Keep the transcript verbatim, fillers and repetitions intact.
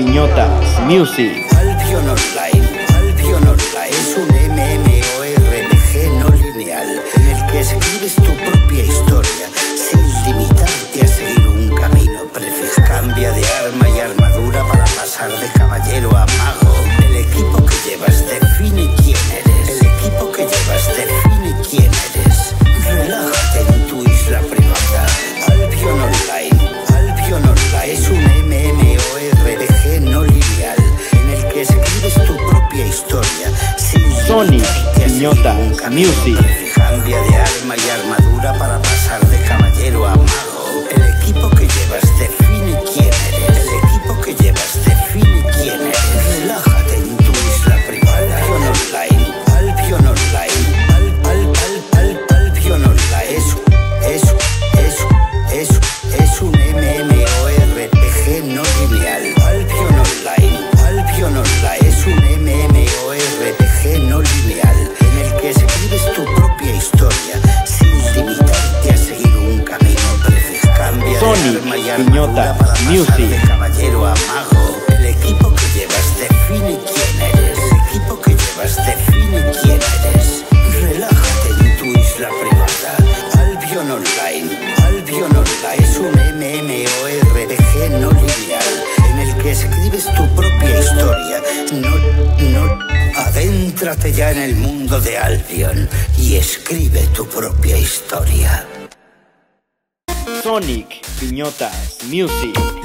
Piñotas Music. Albion Online. Albion Online es un MMORPG no lineal en el que escribes tu propia historia sin limitarte a seguir un camino prefijado. Cambia de arma y armadura para pasar de caballero a mago. El equipo que llevas define quién eres. El equipo que llevas define quién eres. Relájate en tu isla privada. Albion Online. Albion Online es un MMORPG no lineal en el que escribes tu propia historia. Sonic Piñotas Music. Cambia de arma y armadura para pasar de caballero a mago. El equipo que llevas define quién eres. El equipo que llevas define quién eres. Relájate en tu isla privada. Albion Online. Albion Online. Al, al, al, al, Albion Online. Eso, eso, eso, eso. Es un MMORPG no lineal. Albion Online. Albion Online. Es un MMORPG no lineal en el que escribes tu propia historia sin limitarte a seguir un camino prefijado. Sonic Piñotas Music. De caballero a mago. El equipo que llevas define quién eres. El equipo que llevas define quién eres. Relájate en tu isla privada. Albion Online. Albion Online es un MMORPG no lineal en el que escribes tu propia historia. No, no. Adéntrate ya en el mundo de Albion y escribe tu propia historia. Sonic Piñotas Music.